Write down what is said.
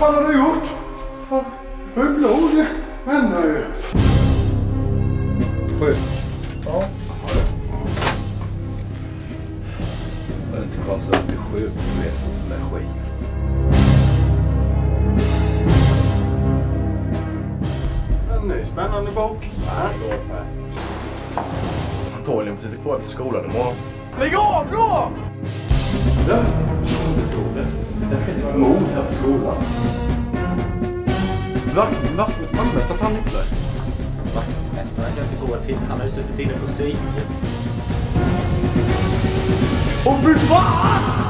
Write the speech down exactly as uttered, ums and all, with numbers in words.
vad fan har du gjort? Fan, det är blod. Vända ju. Sjuk. Ja. Det är lite konstigt att det är sjuk som reser sån där skit. En ny spännande bok. Antagligen får sitta kvar efter skolan imorgon. Lägg av då! Där. Det finns ett mord här på skolan. Vaktmästaren fann inte det. Vaktmästaren kan inte gå till. Han har ju suttit inne på sig. Åh, fy fan!